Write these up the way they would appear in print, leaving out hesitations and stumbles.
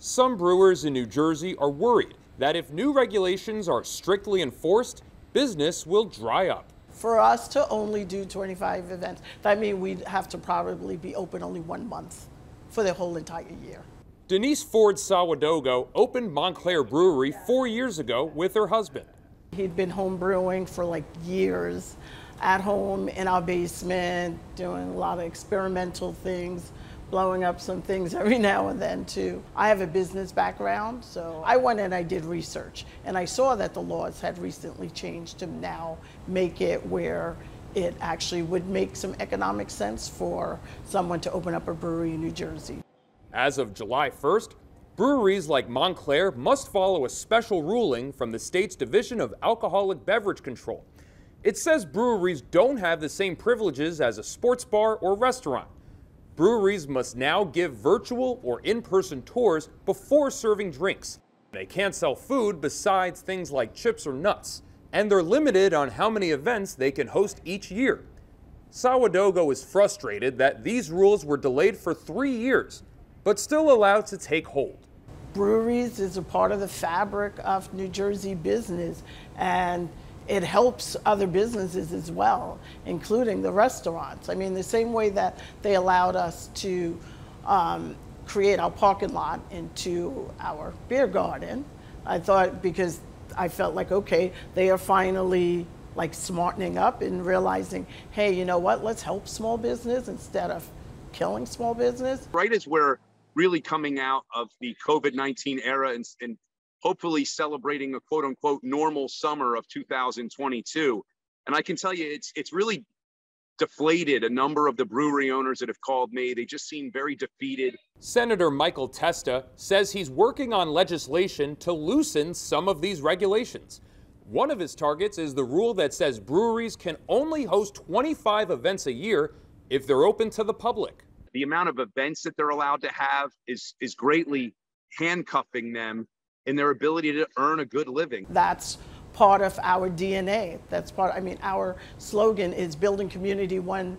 Some brewers in New Jersey are worried that if new regulations are strictly enforced, business will dry up. For us to only do 25 events, that means we'd have to probably be open only 1 month for the whole entire year. Denise Ford Sawadogo opened Montclair Brewery 4 years ago with her husband. He'd been home brewing for like years, at home in our basement, doing a lot of experimental things, blowing up some things every now and then too. I have a business background, so I went and I did research, and I saw that the laws had recently changed to now make it where it actually would make some economic sense for someone to open up a brewery in New Jersey. As of July 1st, breweries like Montclair must follow a special ruling from the state's Division of Alcoholic Beverage Control. It says breweries don't have the same privileges as a sports bar or restaurant. Breweries must now give virtual or in-person tours before serving drinks. They can't sell food besides things like chips or nuts, and they're limited on how many events they can host each year. Sawadogo is frustrated that these rules were delayed for 3 years, but still allowed to take hold. Breweries is a part of the fabric of New Jersey business, and it helps other businesses as well, including the restaurants. I mean, the same way that they allowed us to create our parking lot into our beer garden, I thought, because I felt like, okay, they are finally like smartening up and realizing, hey, you know what, let's help small business instead of killing small business. Right as we're really coming out of the COVID-19 era and hopefully celebrating a quote unquote normal summer of 2022. And I can tell you, it's really deflated a number of the brewery owners that have called me. They just seem very defeated. Senator Michael Testa says he's working on legislation to loosen some of these regulations. One of his targets is the rule that says breweries can only host 25 events a year if they're open to the public. The amount of events that they're allowed to have is greatly handcuffing them in their ability to earn a good living. That's part of our DNA. That's part, I mean, our slogan is building community one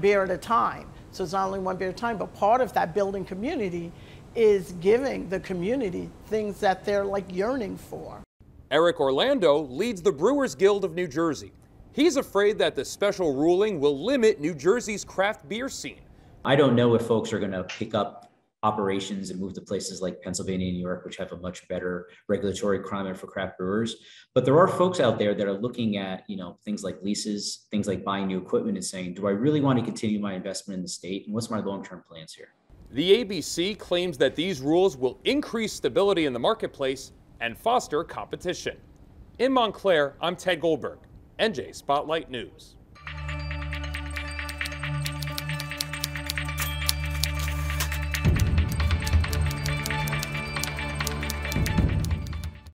beer at a time. So it's not only one beer at a time, but part of that building community is giving the community things that they're like yearning for. Eric Orlando leads the Brewers Guild of New Jersey. He's afraid that the special ruling will limit New Jersey's craft beer scene. I don't know if folks are going to pick up operations and move to places like Pennsylvania and New York, which have a much better regulatory climate for craft brewers. But there are folks out there that are looking at, you know, things like leases, things like buying new equipment and saying, do I really want to continue my investment in the state? And what's my long-term plans here? The ABC claims that these rules will increase stability in the marketplace and foster competition. In Montclair, I'm Ted Goldberg, NJ Spotlight News.